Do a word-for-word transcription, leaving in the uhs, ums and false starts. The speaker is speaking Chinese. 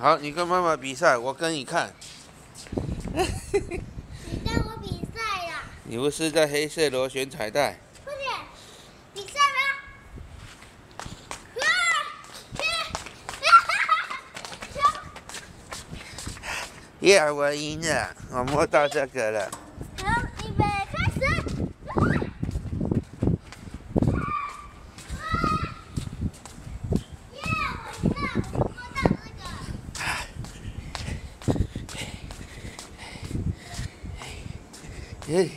好，你跟妈妈比赛，我跟你看。你跟我比赛呀？你不是在黑色螺旋彩带？快点，比赛吧！啊！耶、yeah, ！我赢了，我摸到这个了。好，预备，开始。耶！我赢了，我摸到这个。哎。